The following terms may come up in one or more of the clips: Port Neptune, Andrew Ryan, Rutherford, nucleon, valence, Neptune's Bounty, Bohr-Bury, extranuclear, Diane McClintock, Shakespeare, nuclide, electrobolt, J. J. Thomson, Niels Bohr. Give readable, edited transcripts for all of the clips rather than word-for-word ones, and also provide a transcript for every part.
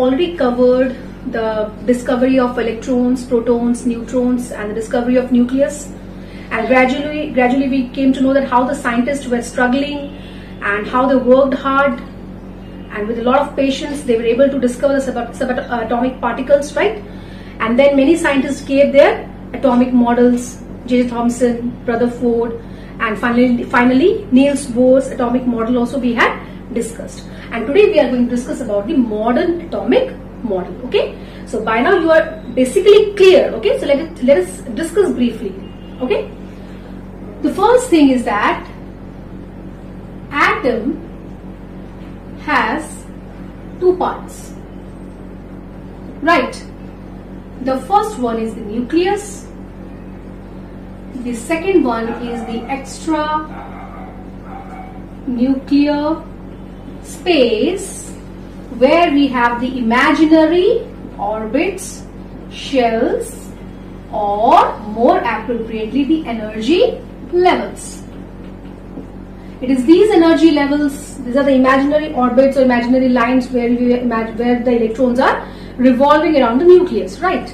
already covered the discovery of electrons, protons, neutrons, and the discovery of nucleus. And gradually we came to know that how the scientists were struggling and how they worked hard, and with a lot of patience they were able to discover the subatomic particles, right? And then many scientists gave their atomic models, J. J. Thomson, Rutherford, and finally Niels Bohr's atomic model also we had discussed. And today we are going to discuss about the modern atomic model. Okay, so by now you are basically clear. Okay, so let us discuss briefly. Okay, the first thing is that atom has two parts, right? The first one is the nucleus, the second one is the extranuclear space where we have the imaginary orbits, shells, or more appropriately the energy levels. It is these energy levels, these are the imaginary orbits or imaginary lines where the electrons are revolving around the nucleus, right?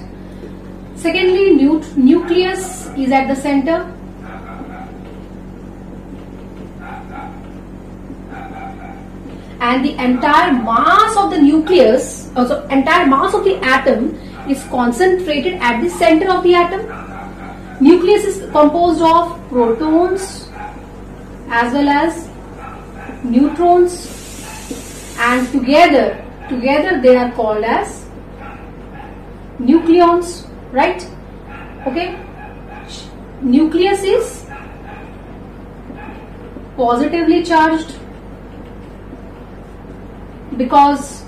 Secondly, nucleus is at the center. And the entire mass of the nucleus, also entire mass of the atom, is concentrated at the center of the atom. Nucleus is composed of protons as well as neutrons, and together they are called as nucleons, right? Okay, nucleus is positively charged because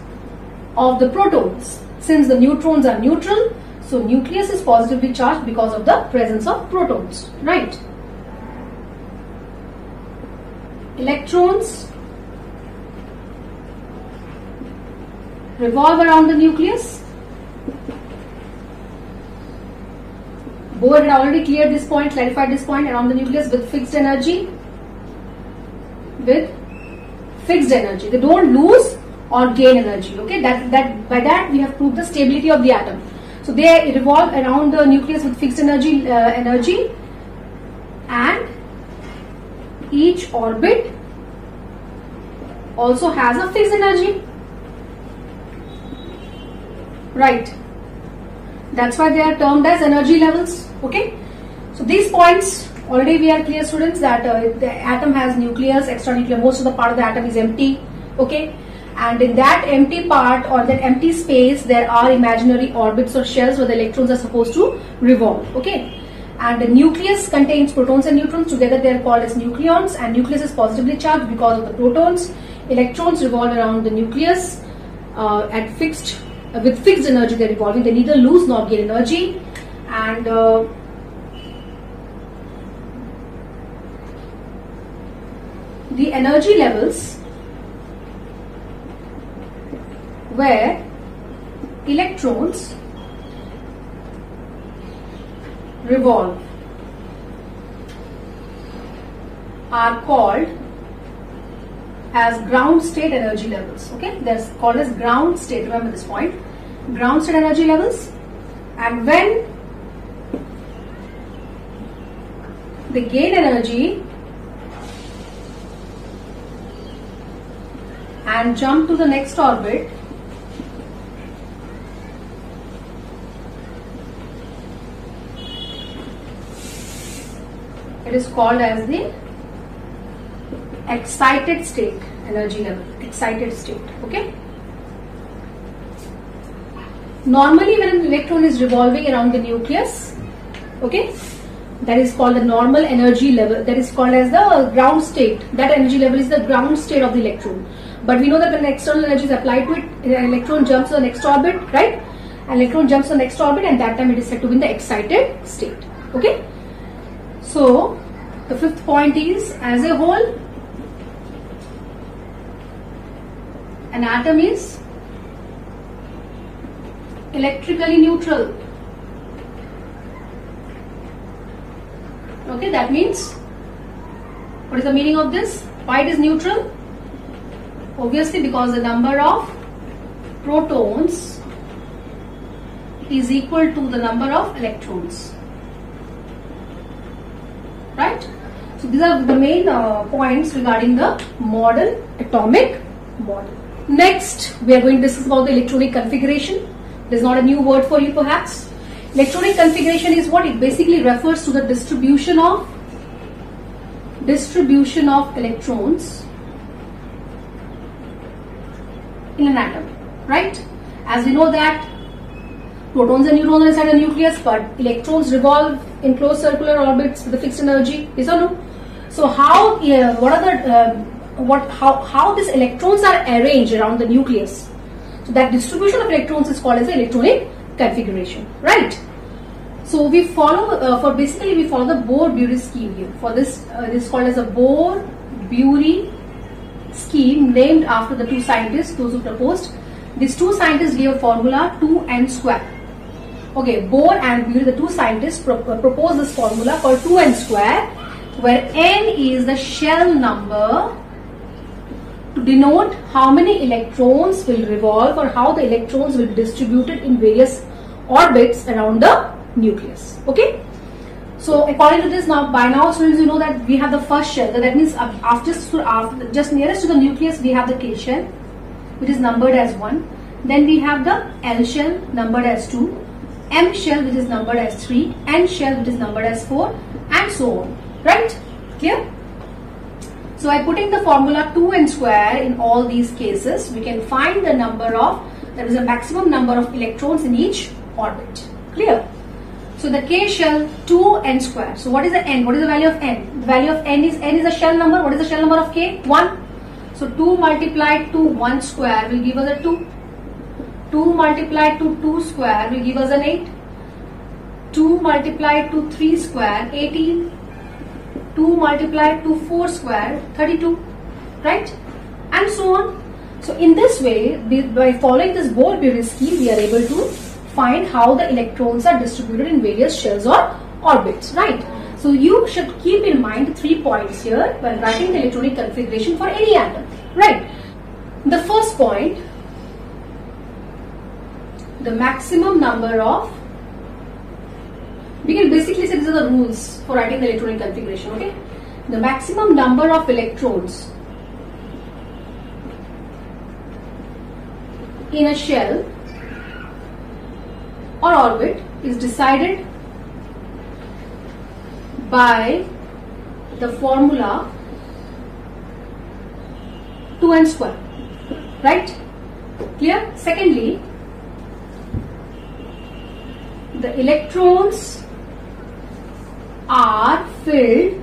of the protons. Since the neutrons are neutral, so nucleus is positively charged because of the presence of protons, right? Electrons revolve around the nucleus. Bohr had already clarified this point around the nucleus with fixed energy. They don't lose or gain energy. Okay, by that we have proved the stability of the atom. So they revolve around the nucleus with fixed energy, and each orbit also has a fixed energy, right? That's why they are termed as energy levels. Okay, so these points already we are clear, students, that the atom has nucleus, extranuclear. Most of the part of the atom is empty. Okay. And in that empty part or that empty space, there are imaginary orbits or shells where the electrons are supposed to revolve. Okay, and the nucleus contains protons and neutrons. Together, they are called as nucleons. And nucleus is positively charged because of the protons. Electrons revolve around the nucleus with fixed energy. They are revolving. They neither lose nor gain energy. And the energy levels where electrons revolve are called as ground state energy levels. Okay, they're called as ground state. Remember this point, ground state energy levels. And when they gain energy and jump to the next orbit, it is called as the excited state energy level, excited state. Okay. Normally, when an electron is revolving around the nucleus, okay, that is called the normal energy level. That is called as the ground state. That energy level is the ground state of the electron. But we know that when external energy is applied to it, an electron jumps to the next orbit, right? An electron jumps to the next orbit, and that time it is said to be in the excited state. Okay. So, the fifth point is, as a whole, an atom is electrically neutral. Okay, that means, what is the meaning of this? Why it is neutral? Obviously, because the number of protons is equal to the number of electrons. Right? So these are the main points regarding the modern atomic model. Next, we are going to discuss about the electronic configuration. This is not a new word for you perhaps. Electronic configuration is what? It basically refers to the distribution of electrons in an atom, right? As we know that protons and neutrons are inside a nucleus, but electrons revolve in closed circular orbits with a fixed energy. Yes or no? So how? What are the how these electrons are arranged around the nucleus? So that distribution of electrons is called as the electronic configuration, right? So we follow basically we follow the Bohr-Bury scheme here. For this, this is called as a Bohr-Bury scheme, named after the two scientists, those who proposed. These two scientists gave a formula 2n square. Okay, Bohr and Bury, the two scientists proposed this formula called 2n square, where n is the shell number to denote how many electrons will revolve or how the electrons will be distributed in various orbits around the nucleus. Okay, so according to this, now by now students, you know that we have the first shell, that means after just nearest to the nucleus we have the K shell, which is numbered as 1. Then we have the L shell, numbered as 2. M shell, which is numbered as 3. N shell, which is numbered as 4, and so on. Right? Clear? So by putting the formula 2n square in all these cases, we can find the number of, there is a maximum number of electrons in each orbit. Clear? So the K shell, 2n square. So what is the n? What is the value of n? The value of n is a shell number. What is the shell number of K? 1. So 2 multiplied to 1 square will give us a 2. 2 multiplied to 2 square will give us an 8. 2 multiplied to 3 square, 18. 2 multiplied to 4 square, 32. Right? And so on. So in this way, by following this Bohr-Bury scheme, we are able to find how the electrons are distributed in various shells or orbits. Right? So you should keep in mind 3 points here when writing the electronic configuration for any atom, right? The first point, the maximum number of, we can basically say these are the rules for writing the electronic configuration, okay? The maximum number of electrons in a shell or orbit is decided by the formula 2n square, right? Clear? Secondly, the electrons are filled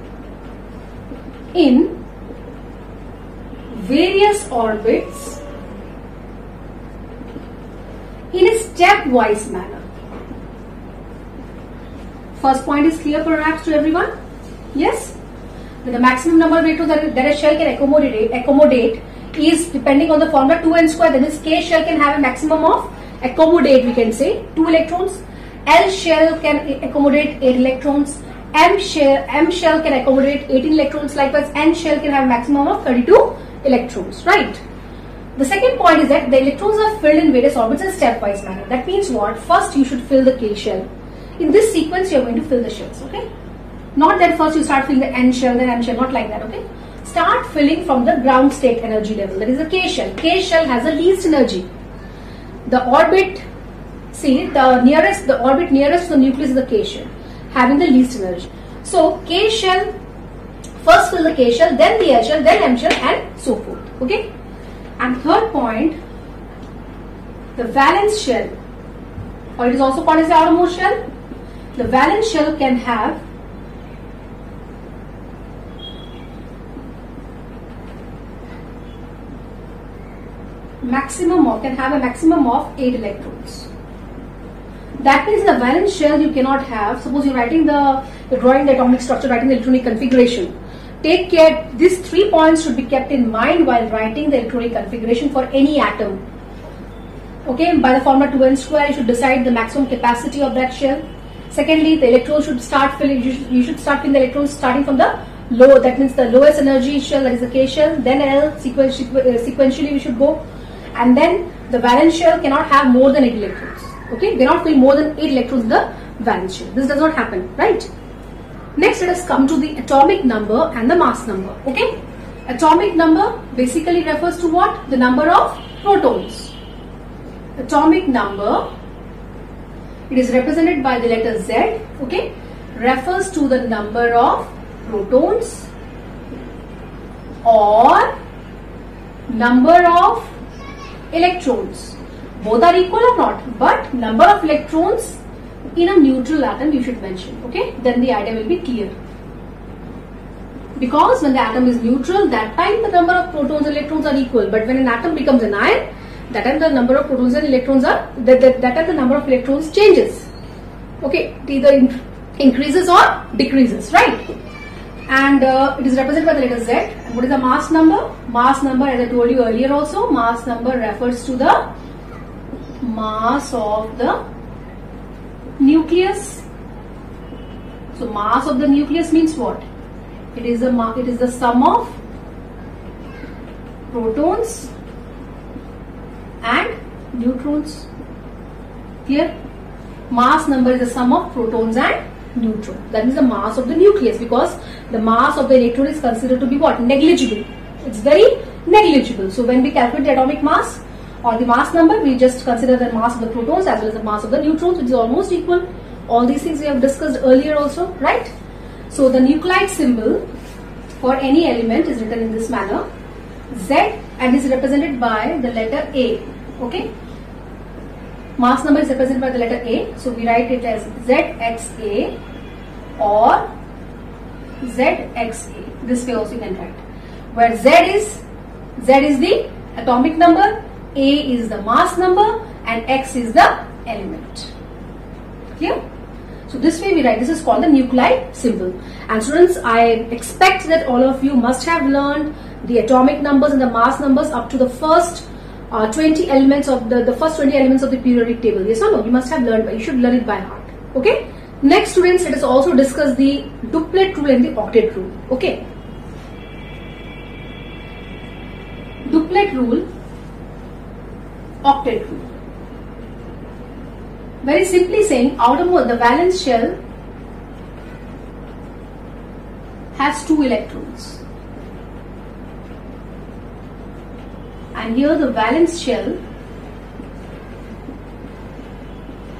in various orbits in a stepwise manner. First point is clear perhaps to everyone? Yes? The maximum number of electrons that a shell can accommodate is depending on the formula 2n square. That means K shell can have a maximum of, accommodate we can say, 2 electrons. L shell can accommodate 8 electrons. M shell can accommodate 18 electrons. Likewise, N shell can have a maximum of 32 electrons. Right? The second point is that the electrons are filled in various orbits in a stepwise manner. That means what? First you should fill the K shell. In this sequence, you are going to fill the shells, okay? Not that first you start filling the N shell, then M shell, not like that, okay? Start filling from the ground state energy level, that is the K shell. K shell has the least energy. The orbit, see, the orbit nearest to the nucleus is the K shell, having the least energy. So, K shell, first fill the K shell, then the L shell, then M shell, and so forth, okay? And third point, the valence shell, or it is also called as the outermost shell. The valence shell can have a maximum of 8 electrons. That means the valence shell you cannot have. Suppose you're writing drawing the atomic structure, writing the electronic configuration. Take care, these 3 points should be kept in mind while writing the electronic configuration for any atom. Okay, by the formula 2n square, you should decide the maximum capacity of that shell. Secondly, the electrons should start filling. You should start filling the electrons starting from the low. That means the lowest energy shell, that is the K shell. Then L sequentially we should go, and then The valence shell cannot have more than 8 electrons. Okay, cannot fill more than 8 electrons in the valence shell. This does not happen, right? Next, let us come to the atomic number and the mass number. Okay, atomic number basically refers to what? The number of protons. Atomic number, it is represented by the letter Z. Okay, refers to the number of protons or number of electrons. Both are equal or not, but number of electrons in a neutral atom you should mention. Okay, then the idea will be clear. Because when the atom is neutral, that time the number of protons and electrons are equal. But when an atom becomes an ion, that time the number of protons and electrons are that time the number of electrons changes. Okay, it either increases or decreases, right? And it is represented by the letter Z. And what is the mass number? Mass number, as I told you earlier also, mass number refers to the mass of the nucleus. So mass of the nucleus means what? It is the sum of protons and neutrons. Clear? Mass number is the sum of protons and neutron. That means the mass of the nucleus, because the mass of the electron is considered to be what? Negligible. It's very negligible. So when we calculate the atomic mass or the mass number, we just consider the mass of the protons as well as the mass of the neutrons, which is almost equal. All these things we have discussed earlier also, right? So the nuclide symbol for any element is written in this manner, Z, and is represented by the letter A. Okay, mass number is represented by the letter A, so we write it as ZXA or ZXA. This way also you can write, where Z is the atomic number, A is the mass number, and X is the element. Clear? So this way we write. This is called the nuclide symbol. And students, I expect that all of you must have learned the atomic numbers and the mass numbers up to the first 20 elements of the first 20 elements of the periodic table. Yes or no? You must have learned. You should learn it by heart. Okay. Next, students, let us also discuss the doublet rule and the octet rule. Okay. Doublet rule, octet rule. Very simply saying, outermost, the valence shell has 2 electrons, and here the valence shell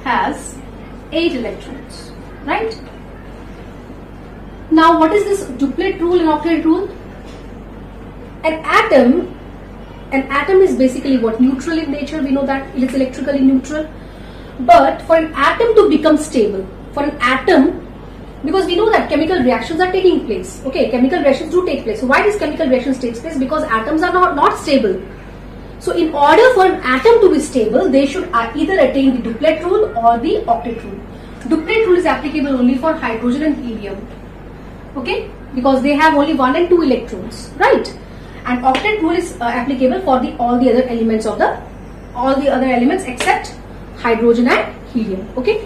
has 8 electrons, right? Now, what is this doublet rule and octet rule? An atom is basically what? Neutral in nature. We know that it is electrically neutral. But for an atom to become stable, for an atom, because we know that chemical reactions are taking place. Okay, chemical reactions do take place. So why does chemical reactions take place? Because atoms are not stable. So in order for an atom to be stable, they should either attain the doublet rule or the octet rule. Doublet rule is applicable only for hydrogen and helium. Okay, because they have only 1 and 2 electrons, right? And octet rule is applicable for all the other elements except hydrogen and helium. Okay,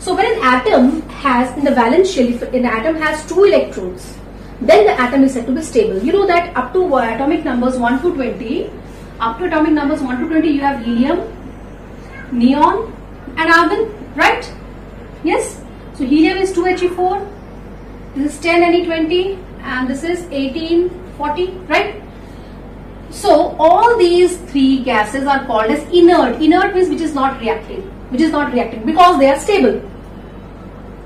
so when an atom has in the valence shell, if an atom has 2 electrons, then the atom is said to be stable. You know that up to atomic numbers 1 to 20, up to atomic numbers 1 to 20, you have helium, neon, and argon, right? Yes. So helium is 2He4, this is 10Ne20, and this is 1840, right? So all these 3 gases are called as inert. Inert means which is not reacting, because they are stable.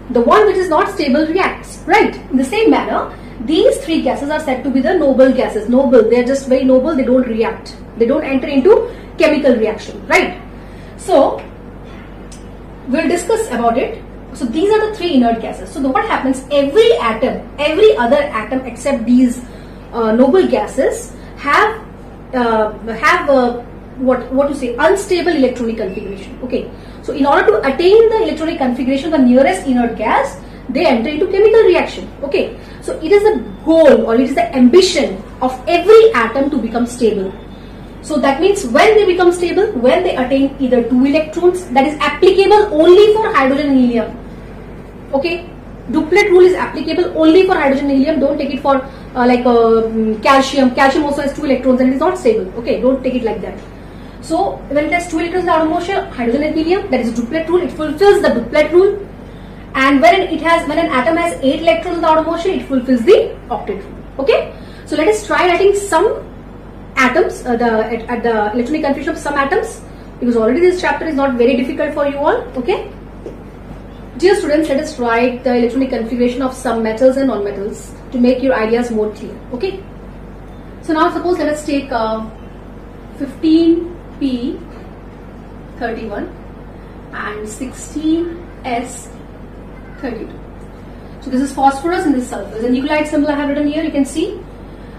The one which is not stable reacts, right? In the same manner, these 3 gases are said to be the noble gases. Noble, they are just very noble, they don't react. They don't enter into chemical reaction, right? So we'll discuss about it. So these are the 3 inert gases. So what happens? Every other atom except these noble gases have unstable electronic configuration. Okay, so in order to attain the electronic configuration, the nearest inert gas, they enter into chemical reaction. Okay, so it is the goal, or it is the ambition of every atom to become stable. So that means when they become stable, when they attain either 2 electrons, that is applicable only for hydrogen and helium. Okay, doublet rule is applicable only for hydrogen and helium. Don't take it for calcium. Calcium also has 2 electrons and it is not stable. Okay, don't take it like that. So when it has two electrons in the outermost shell, hydrogen and helium, that is a duplet rule. It fulfills the duplet rule. And when an atom has 8 electrons in the outermost shell, it fulfills the octet rule. Okay. So let us try writing some atoms, at the electronic configuration of some atoms, because already this chapter is not very difficult for you all. Okay. Dear students, let us write the electronic configuration of some metals and nonmetals to make your ideas more clear. Okay. So now suppose let us take 15p31 and 16s32. So this is phosphorus and this is sulfur. The nuclide symbol I have written here, you can see.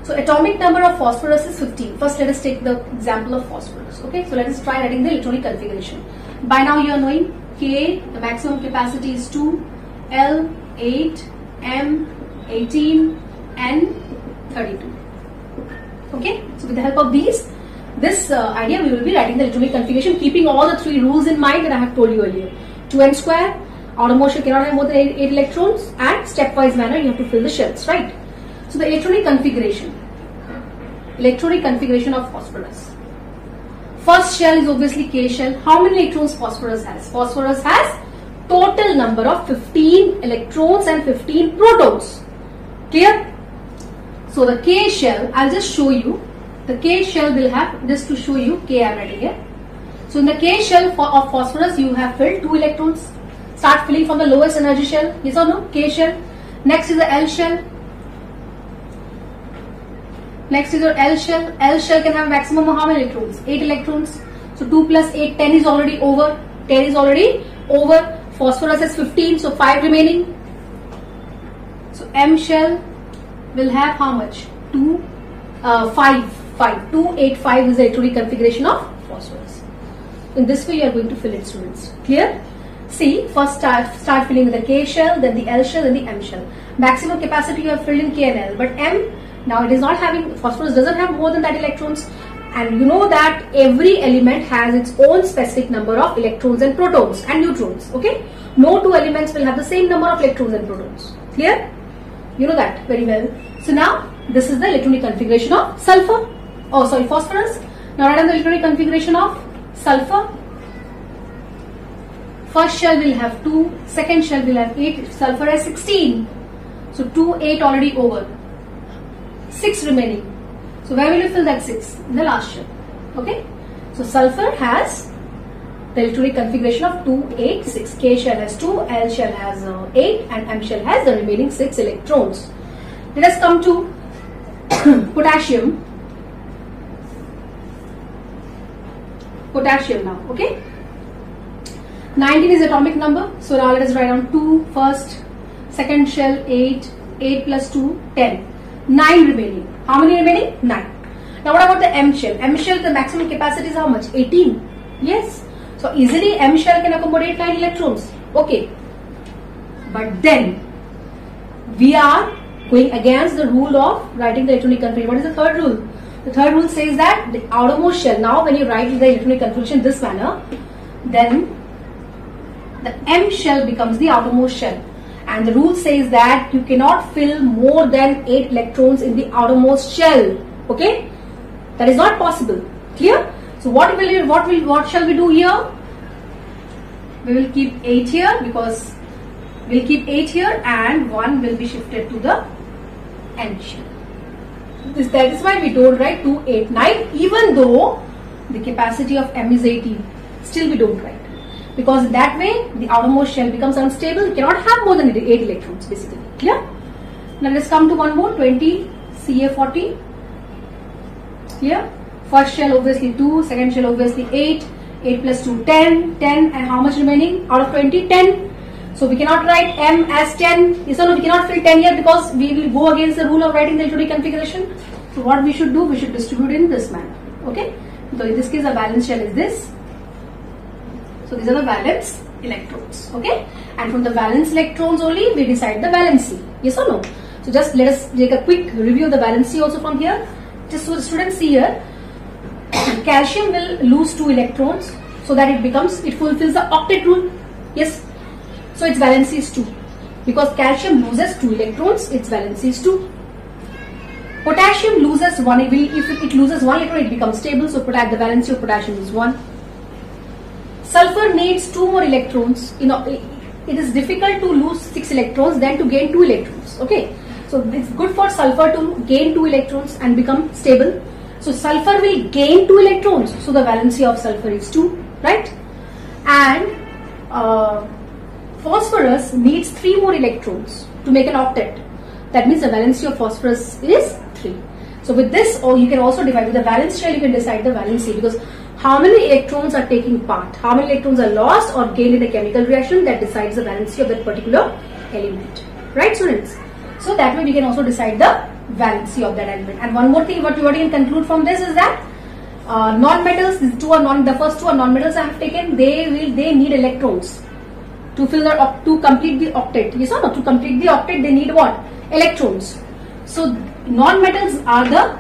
So atomic number of phosphorus is 15. First let us take the example of phosphorus. Okay. So let us try writing the electronic configuration. By now you are knowing. K, the maximum capacity is 2, L, 8, M, 18, N, 32. Okay, so with the help of these, this idea we will be writing the electronic configuration, keeping all the three rules in mind that I have told you earlier. 2n square, outermost shell cannot have more than 8 electrons, and stepwise manner you have to fill the shells, right? So the electronic configuration of phosphorus. First shell is obviously K shell. How many electrons phosphorus has? Phosphorus has total number of 15 electrons and 15 protons. Clear? So the K shell, I will just show you. The K shell will have, just to show you, K I am writing here. So in the K shell of phosphorus, you have filled 2 electrons. Start filling from the lowest energy shell. Yes or no? K shell. Next is the L shell. Next is your L shell. L shell can have maximum of how many electrons? 8 electrons. So 2 plus 8, 10 is already over. 10 is already over. Phosphorus is 15, so 5 remaining. So M shell will have how much? 5. 2, 8, 5 is the electronic configuration of phosphorus. In this way you are going to fill it, students. Clear? See, first start filling with the K shell, then the L shell, then the M shell. Maximum capacity you have filled in K and L, but M, now it is not having, phosphorus doesn't have more than that electrons, and you know that every element has its own specific number of electrons and protons and neutrons. Okay, no two elements will have the same number of electrons and protons. Clear? You know that very well. So now this is the electronic configuration of phosphorus. Now write down the electronic configuration of sulfur. First shell will have 2, second shell will have 8, sulfur has 16. So 2, 8 already over. 6 remaining. So where will you fill that 6? In the last shell. Okay. So sulfur has the electronic configuration of 2, 8, 6. K shell has 2, L shell has 8 and M shell has the remaining 6 electrons. Let us come to potassium. Potassium now. Okay. 19 is atomic number. So now let us write down 2 first. Second shell 8. 8 plus 2, 10. 9 remaining. How many remaining? 9. Now what about the M shell? M shell, the maximum capacity is how much? 18. Yes. So easily M shell can accommodate 9 electrons. Okay. But then we are going against the rule of writing the electronic configuration. What is the third rule? The third rule says that the outermost shell, now when you write the electronic configuration this manner, then the M shell becomes the outermost shell. And the rule says that you cannot fill more than 8 electrons in the outermost shell. Okay, that is not possible. Clear? So what shall we do here? We will keep 8 here, because we'll keep 8 here, and 1 will be shifted to the N shell. That is why we don't write 2, 8, 9. Even though the capacity of M is 18, still we don't write. Because in that way, the outermost shell becomes unstable. You cannot have more than 8 electrons, basically. Clear? Now let us come to one more, 20 Ca40. Clear? First shell obviously 2, second shell obviously 8, 8 plus 2, 10, 10, and how much remaining? Out of 20, 10. So we cannot write M as 10. Yes or no? We cannot fill 10 here, because we will go against the rule of writing the electronic configuration. So what we should do? We should distribute in this manner. Okay? So in this case, our balanced shell is this. So these are the valence electrons, okay? And from the valence electrons only, we decide the valency, yes or no? So just let us take a quick review of the valency also from here. Just so the students see here, calcium will lose 2 electrons, so that it fulfills the octet rule, yes? So its valency is 2. Because calcium loses 2 electrons, its valency is 2. Potassium loses one. If it loses one electron, it becomes stable. So the valency of potassium is 1. Sulfur needs 2 more electrons. You know, it is difficult to lose 6 electrons than to gain 2 electrons. Okay, so it's good for sulfur to gain 2 electrons and become stable. So sulfur will gain 2 electrons. So the valency of sulfur is 2, right? And phosphorus needs 3 more electrons to make an octet. That means the valency of phosphorus is 3. So with this, or you can also divide with the valence shell. You can decide the valency, because how many electrons are taking part, how many electrons are lost or gained in a chemical reaction, that decides the valency of that particular element, right, students? So that way we can also decide the valency of that element. And one more thing, what you can conclude from this is that non-metals, the first two are non-metals I have taken. They need electrons to fill to complete the octet. Yes or no? To complete the octet, they need what? Electrons. So non-metals are the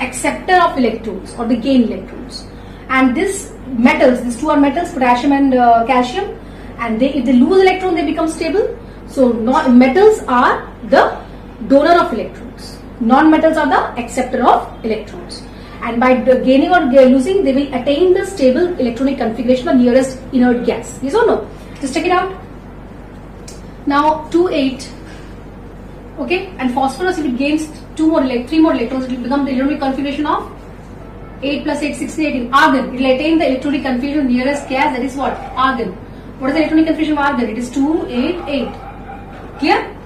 acceptor of electrons or the gain electrons, and these two are metals, potassium and calcium, and if they lose electron, they become stable. So metals are the donor of electrons, non-metals are the acceptor of electrons, and by gaining or losing, they will attain the stable electronic configuration of nearest inert gas. Yes or no? Just check it out. Now 2,8. Okay, and phosphorus, if it gains 3 more electrons, it will become the electronic configuration of 8 + 8 = 16, 18. Argon, it will attain the electronic configuration of nearest gas, that is what? Argon. What is the electronic configuration of argon? It is 2, 8, 8. Clear?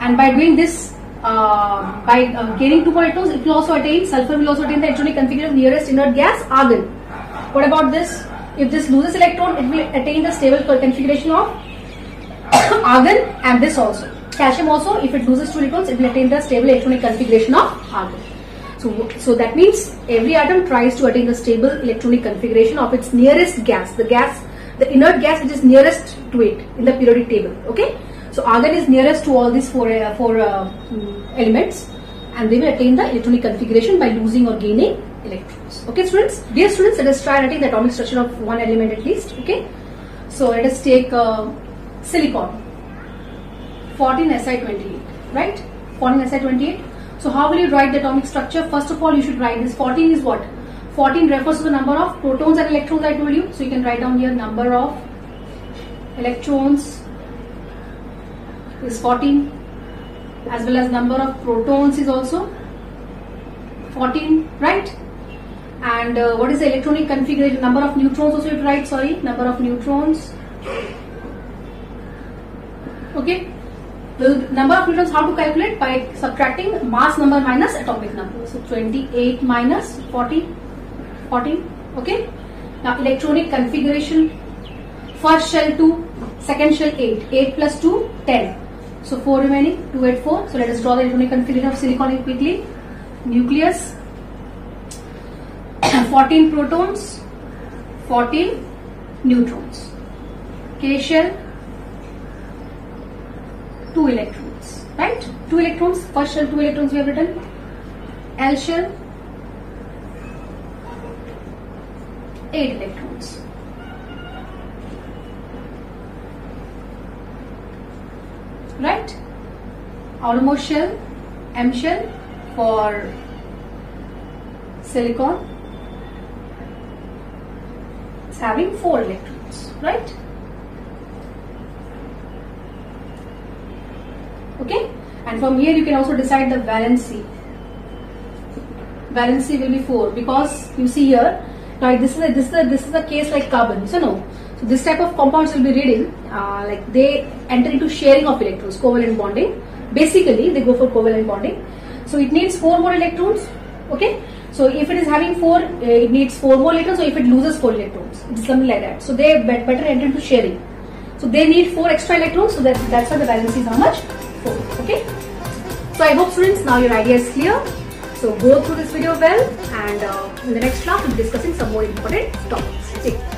And by doing this, by gaining 2 more electrons, it will also attain, sulfur will also attain the electronic configuration of nearest inert gas, argon. What about this? If this loses electron, it will attain the stable configuration of argon, and this also. Calcium also, if it loses 2 electrons, it will attain the stable electronic configuration of argon. So that means every atom tries to attain the stable electronic configuration of its nearest gas, the inert gas which is nearest to it in the periodic table. Okay, so argon is nearest to all these four elements, and they will attain the electronic configuration by losing or gaining electrons. Okay, students, dear students, let us try and attain the atomic structure of one element at least. Okay, so let us take silicon. 14Si28, right? 14Si28. So how will you write the atomic structure? First of all, you should write this. 14 is what? 14 refers to the number of protons and electrons I told you. So you can write down here, number of electrons is 14, as well as number of protons is also 14, right? And what is the electronic configuration? Number of neutrons also you write. Sorry, number of neutrons. Okay. The number of neutrons, how to calculate? By subtracting mass number minus atomic number. So 28 minus 40, 14. Okay. Now electronic configuration. First shell 2, second shell 8. 8 + 2 = 10. So 4 remaining, 2, 8, 4. So let us draw the electronic configuration of silicon quickly. Nucleus. 14 protons, 14 neutrons. K shell. 2 electrons, right? 2 electrons, first shell 2 electrons we have written. L shell 8 electrons. Right? Outermost shell, M shell for silicon, it's having 4 electrons, right? Okay, and from here you can also decide the valency. Valency will be 4, because you see here, now this is a case like carbon. So no, so this type of compounds will be reading like they enter into sharing of electrons, covalent bonding. Basically, they go for covalent bonding. So it needs 4 more electrons. Okay, so if it is having 4, it needs 4 more electrons. So if it loses 4 electrons, it's something like that. So they better enter into sharing. So they need 4 extra electrons. So that's why the valency is how much? 4. Okay, so I hope, students, now your idea is clear. So go through this video well, and in the next class we'll be discussing some more important topics. Take care.